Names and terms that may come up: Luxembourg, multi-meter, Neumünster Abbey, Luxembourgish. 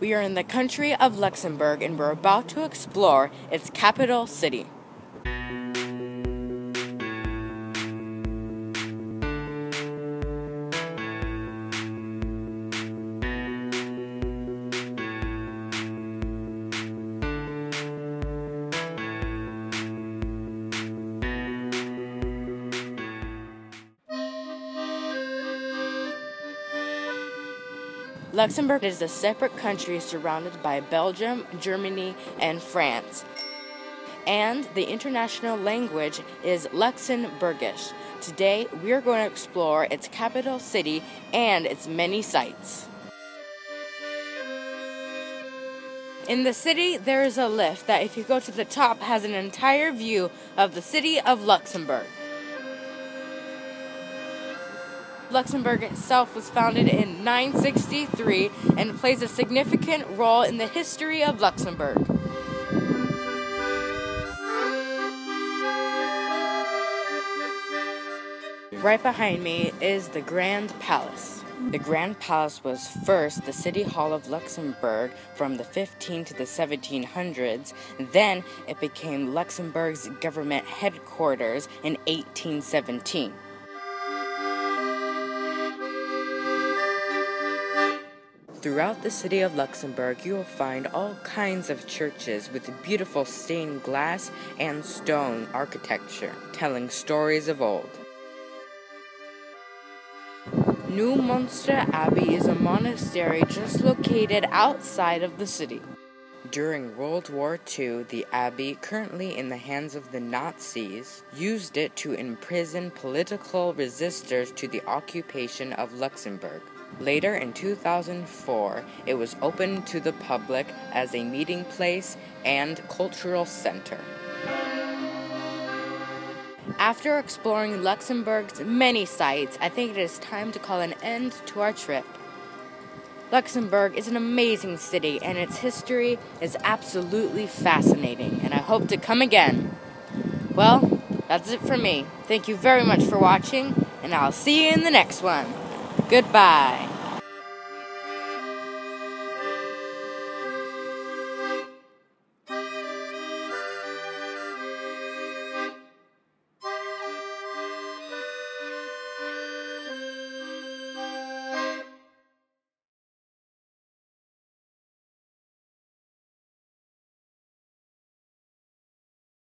We are in the country of Luxembourg and we're about to explore its capital city. Luxembourg is a separate country surrounded by Belgium, Germany, and France. And the international language is Luxembourgish. Today, we are going to explore its capital city and its many sites. In the city, there is a lift that, if you go to the top, has an entire view of the city of Luxembourg. Luxembourg itself was founded in 963 and plays a significant role in the history of Luxembourg. Right behind me is the Grand Palace. The Grand Palace was first the city hall of Luxembourg from the 15th to the 1700s. Then it became Luxembourg's government headquarters in 1817. Throughout the city of Luxembourg, you will find all kinds of churches with beautiful stained glass and stone architecture, telling stories of old. Neumünster Abbey is a monastery just located outside of the city. During World War II, the Abbey, currently in the hands of the Nazis, used it to imprison political resistors to the occupation of Luxembourg. Later in 2004, it was opened to the public as a meeting place and cultural center. After exploring Luxembourg's many sites, I think it is time to call an end to our trip. Luxembourg is an amazing city, and its history is absolutely fascinating, and I hope to come again. Well, that's it for me. Thank you very much for watching, and I'll see you in the next one. Goodbye.